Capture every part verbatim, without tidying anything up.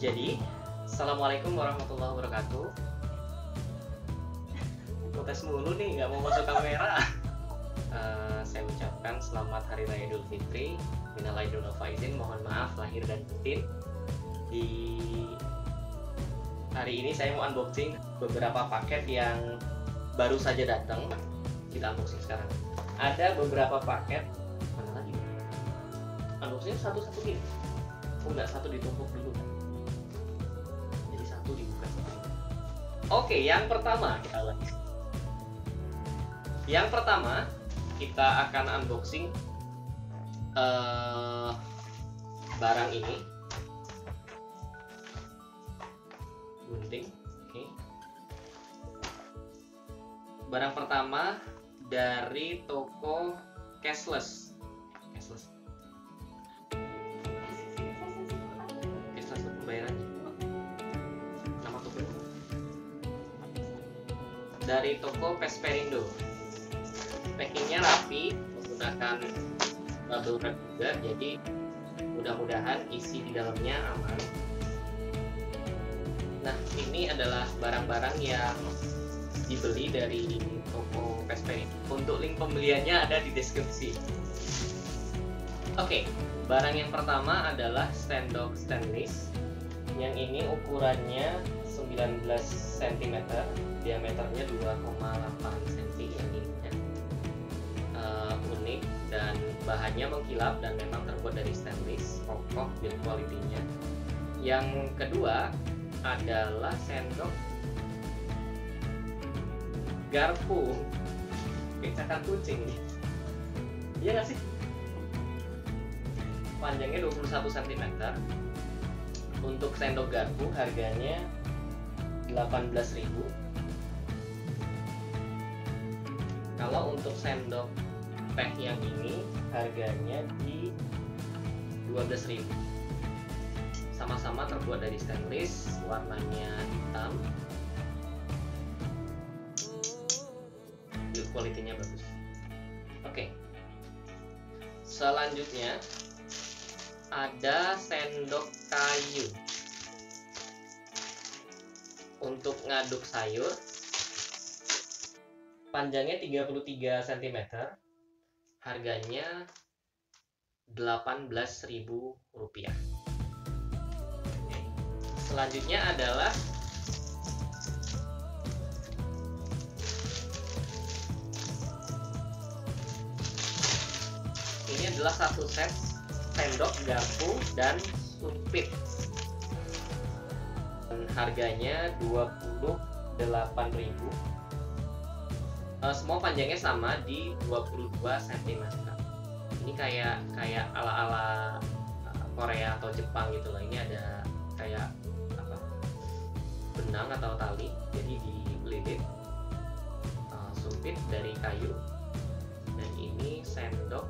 Jadi, assalamualaikum warahmatullahi wabarakatuh. Protes mulu nih, nggak mau masuk kamera. Uh, saya ucapkan selamat Hari Raya Idul Fitri. Minal aidin wal faizin, mohon maaf lahir dan batin. Di hari ini saya mau unboxing beberapa paket yang baru saja datang. Kita unboxing sekarang. Ada beberapa paket. Mana lagi? Unboxing satu-satu gini. Oh, nggak, satu ditumpuk dulu. Dibuka. Oke, yang pertama kita lagi. Yang pertama kita akan unboxing uh, barang ini. Gunting. Oke. Barang pertama dari toko Cashless. Cashless. Cashless untuk pembayarannya. Dari toko Pesperindo, packingnya rapi, menggunakan bubble wrap juga, jadi mudah-mudahan isi di dalamnya aman. Nah, ini adalah barang-barang yang dibeli dari toko Pesperindo. Untuk link pembeliannya ada di deskripsi. Oke, barang yang pertama adalah sendok stainless. Yang ini ukurannya sembilan belas sentimeter, diameternya dua koma delapan sentimeter, yang ini ya. Uh, unik dan bahannya mengkilap dan memang terbuat dari stainless, kokoh build quality-nya. Yang kedua adalah sendok garpu, pecahan kucing. Iya nggak sih? Panjangnya dua puluh satu sentimeter. Untuk sendok garpu harganya delapan belas ribu. Kalau untuk sendok teh yang ini harganya di dua belas ribu. Sama-sama terbuat dari stainless, warnanya hitam. Build quality-nya bagus. Oke. Okay. Selanjutnya ada sendok kayu untuk ngaduk sayur, panjangnya tiga puluh tiga sentimeter, harganya delapan belas ribu rupiah. Selanjutnya adalah ini adalah satu set sendok garpu dan sumpit. Harganya dua puluh delapan ribu rupiah. Semua panjangnya sama di dua puluh dua sentimeter. Ini kayak kayak ala-ala Korea atau Jepang gitu loh. Ini ada kayak apa? Benang atau tali, jadi dililit. Sumpit dari kayu. Dan ini sendok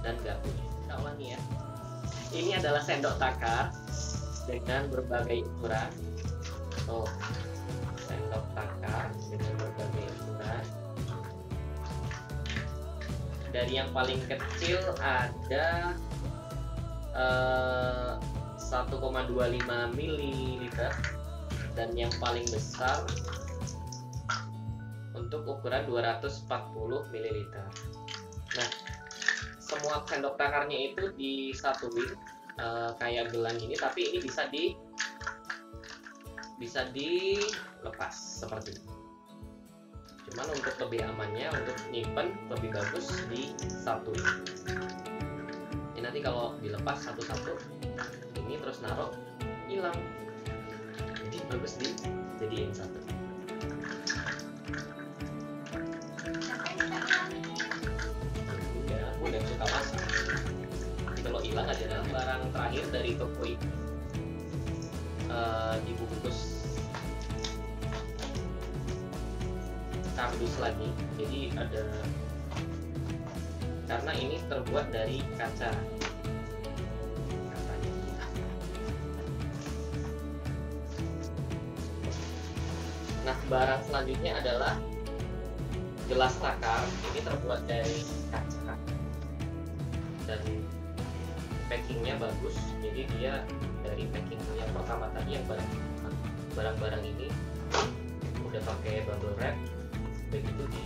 dan garpunya. Kita ulangi ya. Ini adalah sendok takar dengan berbagai ukuran. Oh, sendok takar dengan berbagai ukuran. Dari yang paling kecil ada eh, satu koma dua lima mililiter, dan yang paling besar untuk ukuran dua ratus empat puluh mililiter. Nah, semua sendok takarnya itu disatuin uh, kayak gelang ini, tapi ini bisa di bisa dilepas seperti ini. Cuman untuk lebih amannya, untuk nyimpen lebih bagus disatuin. Ini nanti kalau dilepas satu-satu, ini terus naruh hilang. Jadi bagus di jadiin satu. Adalah barang terakhir dari toko ini, uh, dibungkus kardus lagi, jadi ada karena ini terbuat dari kaca. Nah, barang selanjutnya adalah gelas takar, ini terbuat dari kaca dan packingnya bagus, jadi dia dari dari packing yang pertama tadi, yang barang-barang ini udah pakai bubble wrap. Begitu di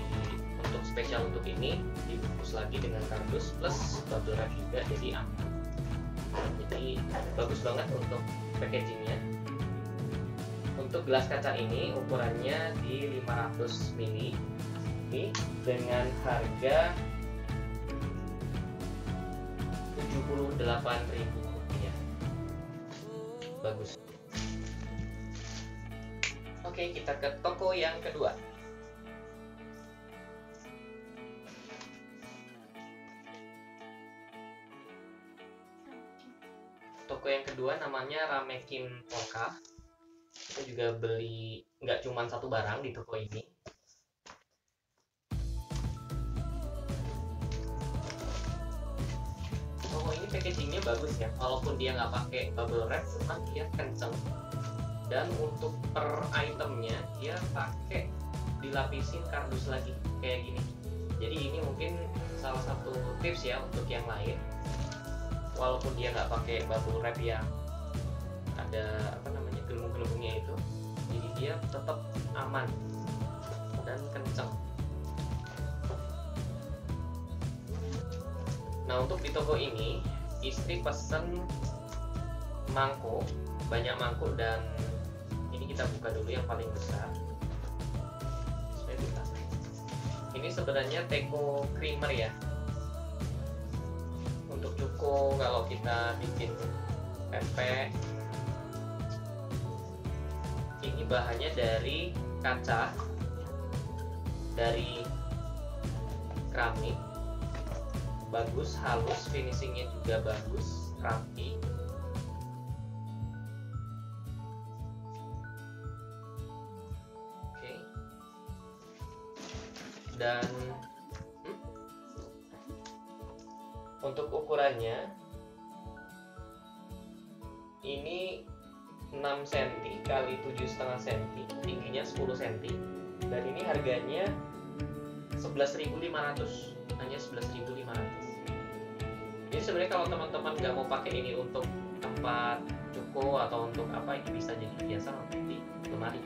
untuk spesial untuk ini dibungkus lagi dengan kardus plus bubble wrap juga, jadi aman. Jadi bagus banget untuk packagingnya. Untuk gelas kaca ini ukurannya di lima ratus mili ini dengan harga tujuh puluh delapan ribu rupiah. Bagus. Oke, kita ke toko yang kedua. Toko yang kedua namanya Ramekin Polka. Kita juga beli nggak cuma satu barang di toko ini. Toko ini packagingnya bagus ya, walaupun dia nggak pakai bubble wrap, cuma dia kenceng. Dan untuk per itemnya dia pakai dilapisin kardus lagi kayak gini. Jadi ini mungkin salah satu tips ya untuk yang lain. Walaupun dia nggak pakai bubble wrap yang ada apa namanya gelembung-gelembungnya itu, jadi dia tetap aman dan kenceng. Nah, untuk di toko ini istri pesen mangkuk, banyak mangkuk, dan ini kita buka dulu yang paling besar. Ini sebenarnya teko creamer ya. Untuk cuko kalau kita bikin pempek. Ini bahannya dari kaca, dari keramik, bagus, halus, finishingnya juga bagus, rapi. Oke. Dan untuk ukurannya ini enam senti kali tujuh koma lima senti, tingginya sepuluh senti, dan ini harganya sebelas ribu lima ratus, hanya sebelas ribu lima ratus. Jadi sebenarnya kalau teman-teman nggak mau pakai ini untuk tempat cuko atau untuk apa, ini bisa jadi biasa untuk di lemari.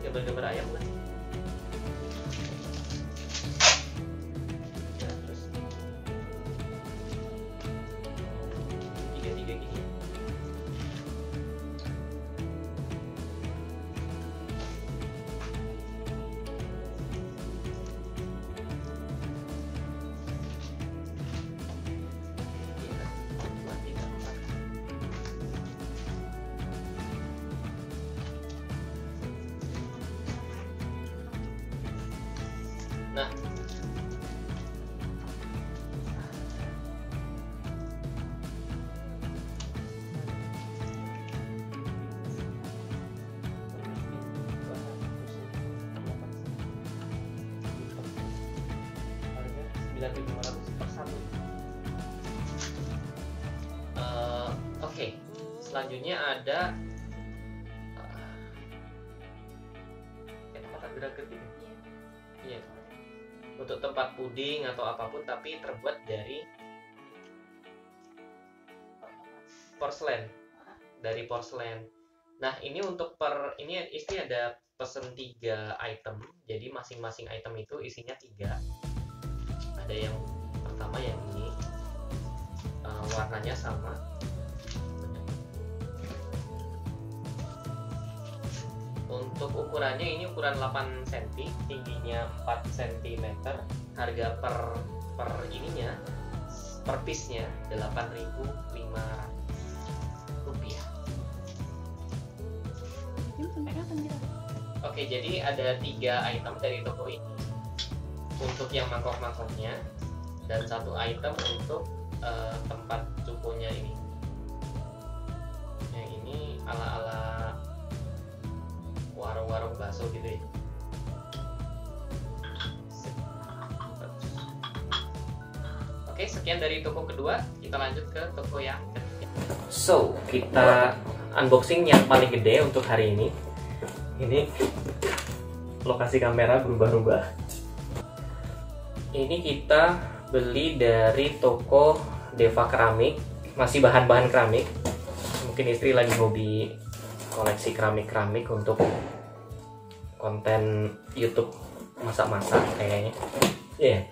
Gambar-gambar ayam kan? Nah, terus tiga-tiga gini. Nah, harga sembilan ribu lima ratus per satu. Uh, Oke, okay. Selanjutnya ada uh, ya, tempat gerak ketiga. Iya. Yeah. Untuk tempat puding atau apapun, tapi terbuat dari porselen, dari porselen. Nah, ini untuk per ini istri ada pesen tiga item, jadi masing-masing item itu isinya tiga. Ada yang pertama yang ini, uh, warnanya sama. Untuk ukurannya ini ukuran delapan senti, tingginya empat sentimeter, harga per per ininya, per piece-nya delapan ribu lima ratus rupiah. Oke, jadi ada tiga item dari toko ini untuk yang mangkok-mangkoknya, dan satu item untuk uh, tempat cukonya ini. Yang ini ala-ala warung-warung bakso gitu ya. Oke, sekian dari toko kedua. Kita lanjut ke toko yang ketiga. So, kita unboxing yang paling gede untuk hari ini. Ini lokasi kamera berubah-ubah. Ini kita beli dari toko Deva Keramik, masih bahan-bahan keramik. Mungkin istri lagi hobi koleksi keramik-keramik untuk konten YouTube masak-masak kayaknya. Iya. Yeah.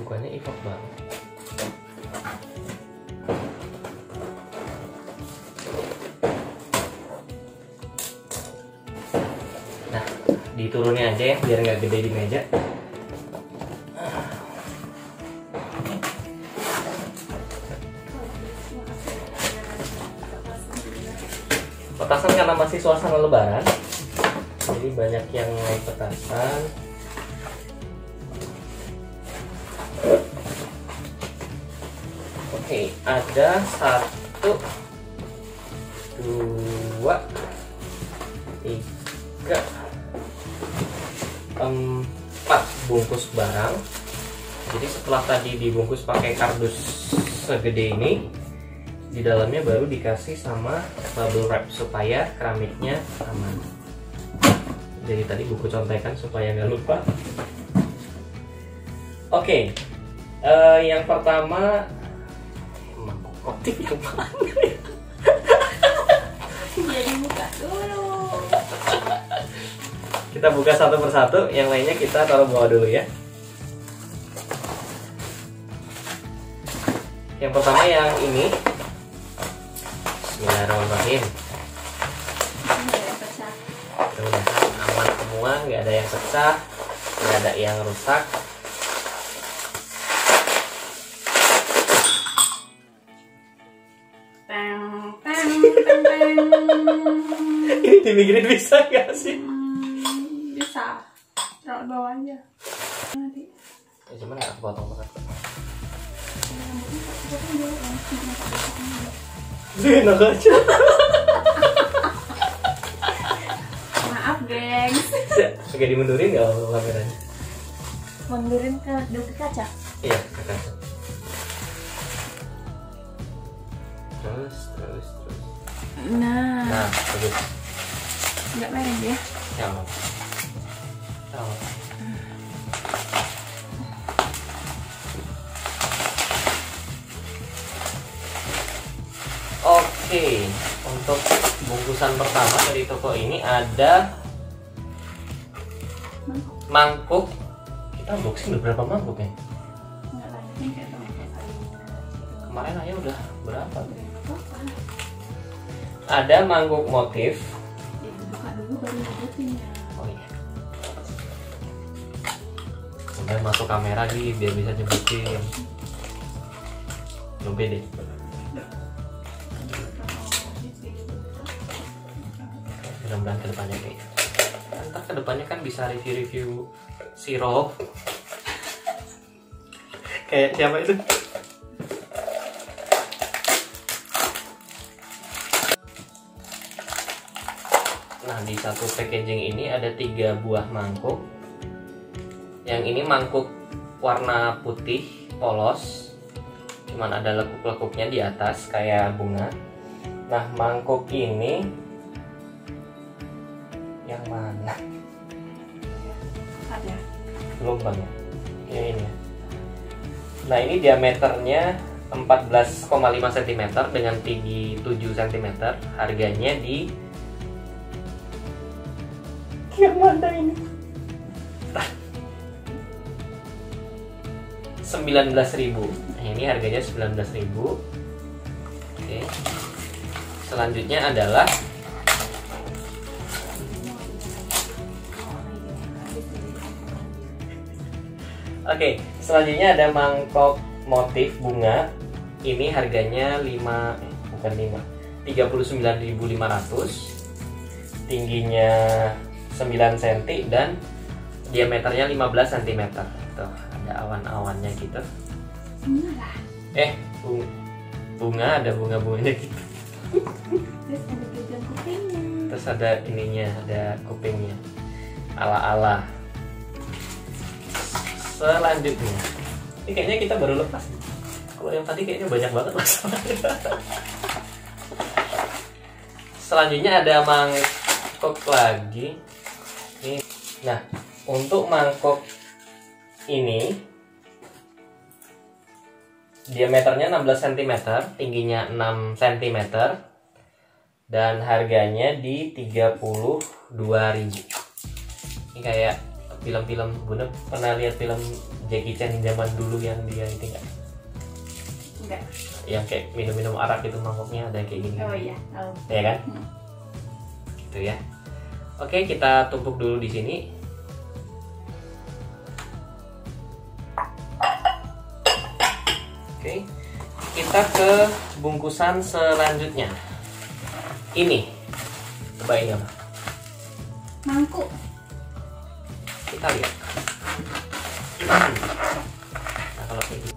Bukannya ipok banget. Nah, diturunin aja ya biar nggak gede di meja. Petasan karena masih suasana lebaran, jadi banyak yang main petasan. Oke, ada satu, dua, tiga, empat bungkus barang. Jadi setelah tadi dibungkus pakai kardus segede ini, di dalamnya baru dikasih sama bubble wrap supaya keramiknya aman. Jadi tadi buku contekan supaya nggak lupa. Oke, okay. uh, yang pertama mangkuk kotik yang mana? Jadi buka dulu. Kita buka satu persatu, yang lainnya kita taruh bawah dulu ya. Yang pertama yang ini. Bismillahirrahmanirrahim. Mudah-mudahan aman semua, nggak ada yang pecah, nggak ada yang rusak. Ini dimikinin bisa nggak sih? Hmm, bisa. Taruh bawah aja. Nanti. Ya, cuman nggak potong banget. Enak aja. Maaf, gengs. Oke, dimundurin nggak kameranya? Mundurin ke dekat kaca? Iya, ke kaca. Terus, terus, terus. Nah. Nah, terus. Nggak mereng ya? Ya, maaf. Tahu. Oke, untuk bungkusan pertama dari toko ini ada mangkuk. Kita unboxing udah berapa mangkuk ya? Kemarin aja udah berapa? Ada mangkuk motif. Oh iya. Udah masuk kamera lagi biar bisa nyebutin. Coba deh. Mudah-mudahan kedepannya nih, ntar kedepannya kan bisa review-review sirup kayak siapa itu? Nah, di satu packaging ini ada tiga buah mangkuk. Yang ini mangkuk warna putih polos, cuman ada lekuk-lekuknya di atas kayak bunga. Nah, mangkuk ini yang mana? Ada gelombang ya? Yang ini. Nah, ini diameternya empat belas koma lima sentimeter dengan tinggi tujuh sentimeter. Harganya di yang mana ini? sembilan belas ribu. Nah, ini harganya sembilan belas ribu. Oke. Selanjutnya adalah Oke, okay, selanjutnya ada mangkok motif bunga. Ini harganya lima eh bukan lima. tiga puluh sembilan ribu lima ratus. Tingginya sembilan sentimeter dan diameternya lima belas sentimeter. Tuh, ada awan-awannya gitu. Bunga lah. Eh, bunga, bunga ada bunga-bunganya gitu. Terus ada bidang kupingnya. Terus ada ininya, ada kupingnya. Ala-ala. Selanjutnya, ini kayaknya kita baru lepas. Kalau yang tadi kayaknya banyak banget masalahnya. Selanjutnya ada mangkok lagi. Ini. Nah, untuk mangkok ini diameternya enam belas sentimeter, tingginya enam sentimeter, dan harganya di tiga puluh dua ribu. Ini kayak film-film, Bunda pernah lihat film Jackie Chan zaman dulu yang dia itu enggak? Enggak. Yang kayak minum-minum arak itu mangkoknya ada kayak gini. Oh iya, tahu. Oh. Ya kan? Hmm. Gitu ya. Oke, kita tumpuk dulu di sini. Oke. Kita ke bungkusan selanjutnya. Ini. Coba ini apa? Mangkuk. Kita lihat. Nah, kalau ini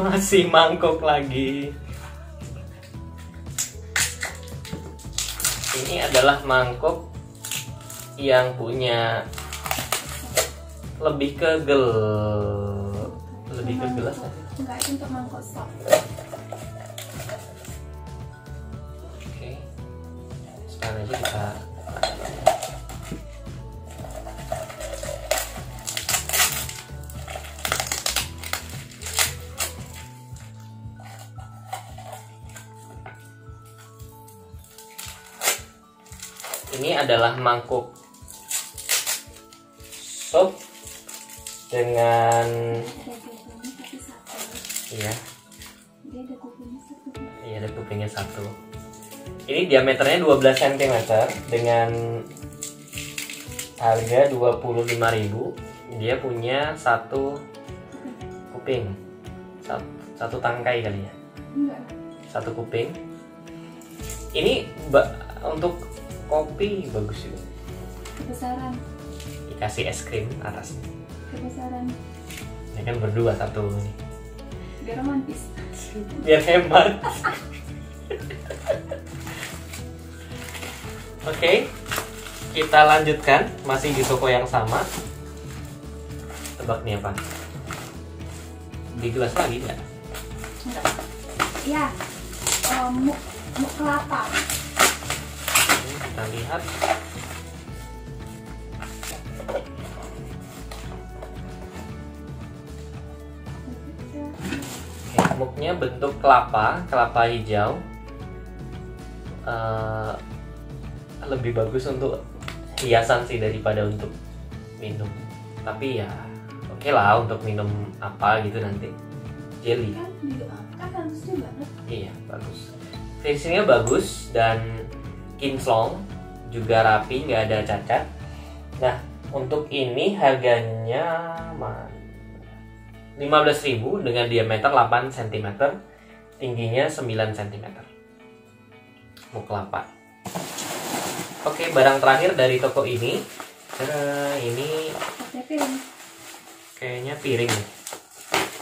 masih mangkuk lagi. Ini adalah mangkuk yang punya lebih ke gel, lebih ke gelas. Enggak, itu untuk mangkuk sop. Oke, sekarang aja kita. Ini adalah mangkuk sop dengan iya iya ada kupingnya satu. Ini diameternya dua belas sentimeter dengan harga dua puluh lima ribu. Dia punya satu kuping, satu, satu tangkai kali ya, satu kuping. Ini untuk kopi bagus juga. Kebesaran. Dikasih es krim atas. Kebesaran. Ini kan berdua satu ini. Biar romantis. Biar hemat. Oke, okay, kita lanjutkan masih di toko yang sama. Tebak nih apa? Di gelas lagi nggak? Enggak. Iya. Um, muk, muk kelapa. Kita lihat. Oke, muknya bentuk kelapa, kelapa hijau. Uh, lebih bagus untuk hiasan sih daripada untuk minum. Tapi ya, oke lah untuk minum apa gitu nanti. Jelly. Kan bagus juga. Iya, bagus. Finishingnya bagus dan kinclong juga rapi, nggak ada cacat. Nah, untuk ini harganya lima belas ribu dengan diameter delapan sentimeter, tingginya sembilan sentimeter. Muk kelapa. Oke, barang terakhir dari toko ini. Nah, ini piring. Kayaknya piring.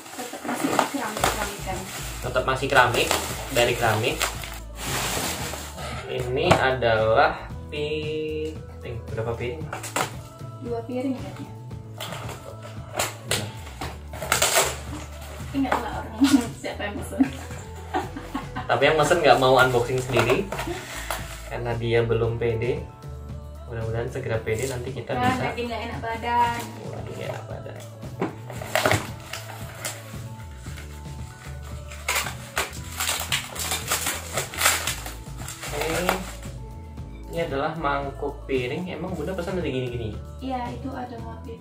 Tetap masih keramik-keramikan. Tetap masih keramik, dari keramik. Ini adalah piring. Berapa piring? Dua piring kayaknya. Ingatlah orang siapa yang mesen. Tapi yang mesen nggak mau unboxing sendiri karena dia belum pede. Mudah-mudahan segera pede nanti kita nah, bisa. Lagi nggak enak badan. Lagi nggak enak badan. Ini adalah mangkuk piring. Emang Bunda pesan dari gini-gini? Iya, itu ada motif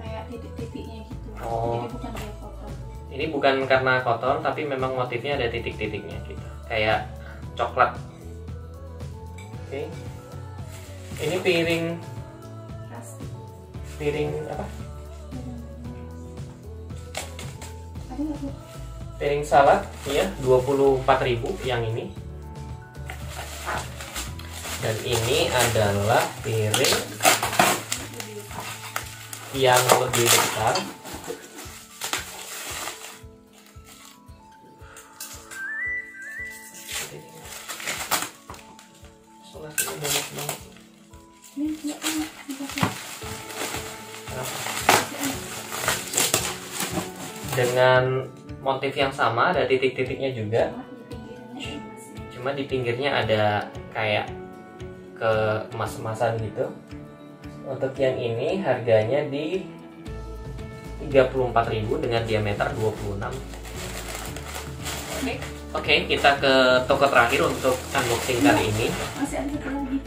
kayak titik-titiknya gitu. Oh. Jadi bukan dia kotor. Ini bukan karena kotor, tapi memang motifnya ada titik-titiknya gitu. Kayak coklat. Oke. Okay. Ini piring plastik. Piring apa? Piring salad, iya, dua puluh empat ribu yang ini. Dan ini adalah piring yang lebih besar. Dengan motif yang sama, ada titik-titiknya juga, cuma di pinggirnya ada kayak keemas-emasan gitu. Untuk yang ini harganya di tiga puluh empat ribu dengan diameter dua puluh enam. Oke, okay, kita ke toko terakhir untuk unboxing kali ini. Masih ada lagi.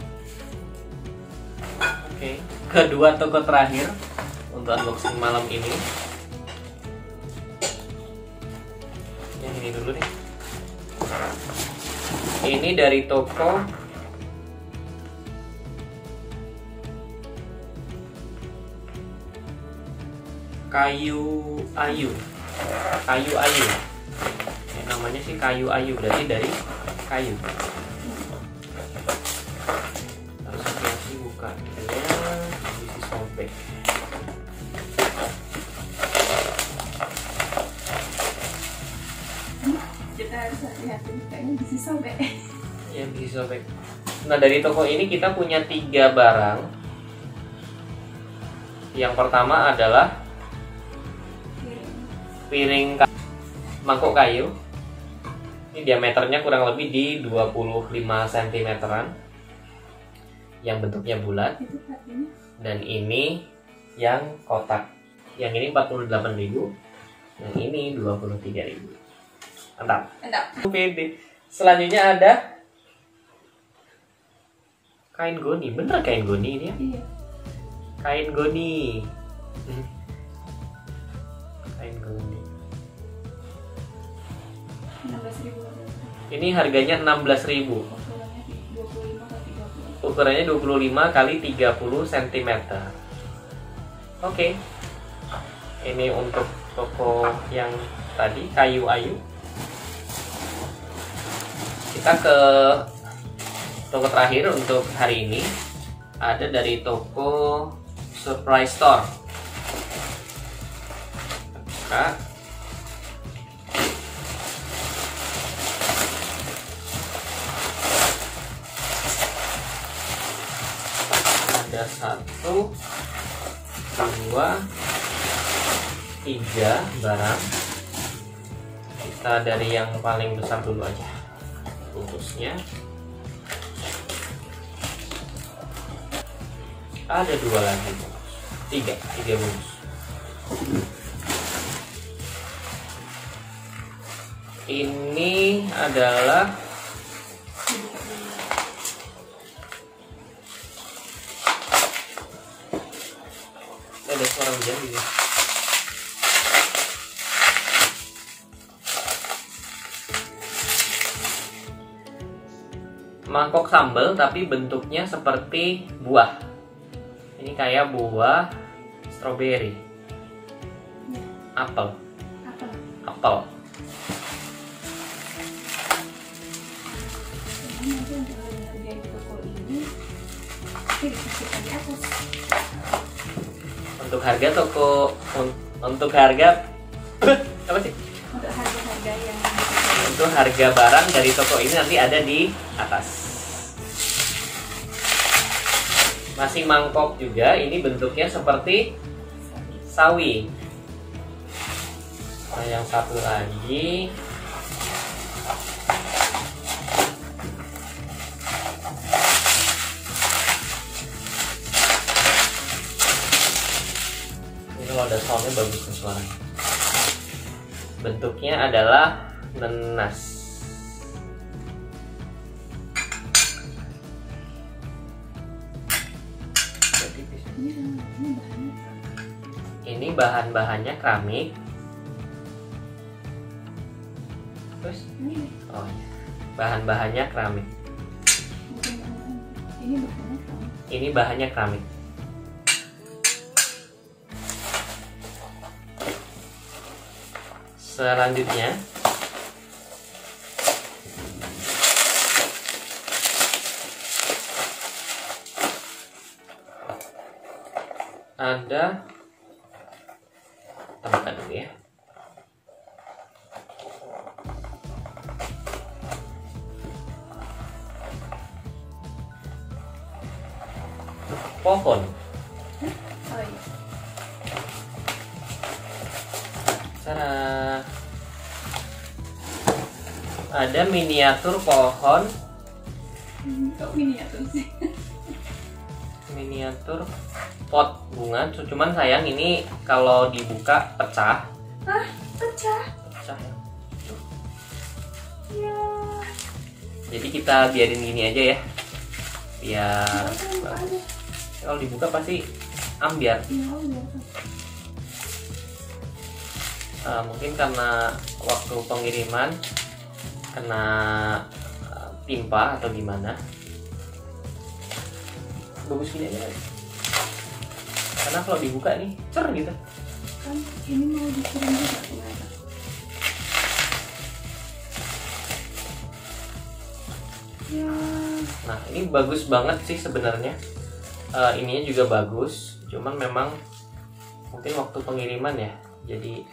Oke, okay, kedua toko terakhir untuk unboxing malam ini. Yang ini dulu deh. Ini dari toko Kayu Ayu. Kayu Ayu. Namanya sih Kayu Ayu, berarti dari kayu. Harus hati-hati buka ya, isi sobek. Kita harus hati-hati kayaknya isi sobek. Ya, isi sobek. Nah, dari toko ini kita punya tiga barang. Yang pertama adalah piring mangkok kayu. Ini diameternya kurang lebih di dua puluh lima sentimeteran, yang bentuknya bulat. Dan ini yang kotak. Yang ini empat puluh delapan ribu, yang ini dua puluh tiga ribu. Mantap. Pede. Selanjutnya ada kain goni. Bener kain goni ini ya? Iya. Kain goni. Kain goni. Ini harganya enam belas ribu. Ukurannya dua puluh lima kali tiga puluh sentimeter. Oke. Ini untuk toko yang tadi, Kayu Ayu. Kita ke toko terakhir untuk hari ini. Ada dari toko Surprise Store. Buka. Ada satu, dua, tiga barang. Kita dari yang paling besar dulu aja bungkusnya. Ada dua lagi bungkus, tiga, tiga bungkus. Ini adalah ada suara hujan gitu. Mangkok sambal tapi bentuknya seperti buah. Ini kayak buah stroberi. Apel. Apel. Apel. Untuk harga toko un, untuk harga apa sih? Untuk harga-harga yang untuk harga barang dari toko ini nanti ada di atas. Masih mangkok juga, ini bentuknya seperti sawi. Nah, yang satu lagi kalau ada soalnya bagus ke suaranya. Bentuknya adalah nenas. Ini bahan-bahannya keramik. Terus? Oh ya, bahan-bahannya keramik. Ini bahannya keramik. Selanjutnya ada tempat dulu ya. Pohon. Sana. ada miniatur pohon. Kok miniatur sih? Miniatur pot bunga, cuman sayang ini kalau dibuka pecah. Hah? Pecah? Pecah ya. Ya. Jadi kita biarin gini aja ya. Biar ya, kalau dibuka pasti ambiar. Ya, ya. Uh, mungkin karena waktu pengiriman kena uh, timpa atau gimana. Bagus gini aja karena kalau dibuka nih cer gitu kan. Ini mau dikirim juga kemana? Ya. Nah ini bagus banget sih sebenarnya, uh, ininya juga bagus, cuman memang mungkin waktu pengiriman ya jadi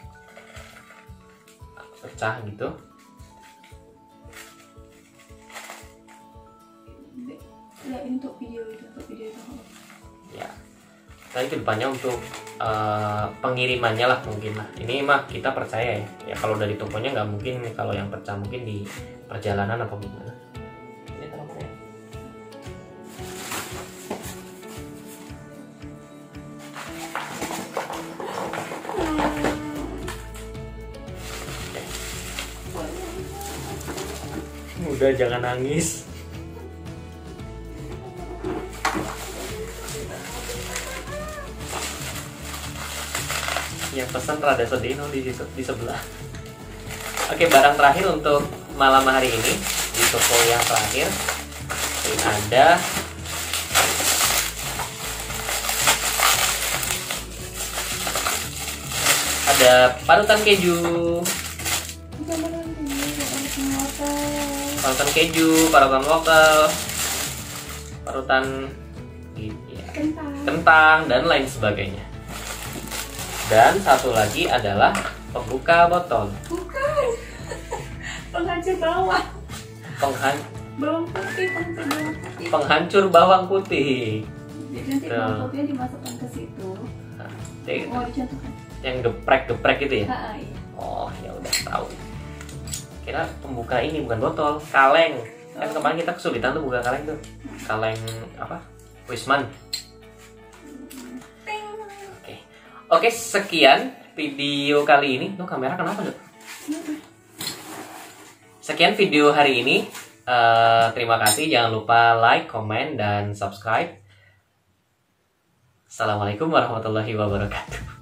pecah gitu. Ya ini untuk video itu, untuk video itu. Ya. Tadi kedepannya untuk uh, pengirimannya lah mungkin lah. Ini mah kita percaya ya. Ya kalau dari tokonya nggak mungkin, kalau yang pecah mungkin di perjalanan apa gimana. Ini terlalu ya. Udah jangan nangis. Yang pesan rada sedih no, di, di sebelah. Oke, barang terakhir untuk malam hari ini di toko yang terakhir ini ada ada parutan keju. Parutan keju, parutan lokal, parutan ya, kentang. kentang dan lain sebagainya. Dan satu lagi adalah pembuka botol. Bukan. Penghancur bawang. Penghan bawang putih, bawang putih. Penghancur bawang putih. Jadi nanti nah. bawang putihnya dimasukkan ke situ. Nah, oh, dicontohkan. Yang geprek-geprek gitu ya? Ha, iya. Oh, ya udah tahu. Kira pembuka ini bukan botol, kaleng. Oh. Kan kemarin kita kesulitan tuh buka kaleng tuh. Kaleng apa? Wisman. Oke, sekian video kali ini. Loh, kamera kenapa dok? Sekian video hari ini. Uh, terima kasih. Jangan lupa like, comment, dan subscribe. Assalamualaikum warahmatullahi wabarakatuh.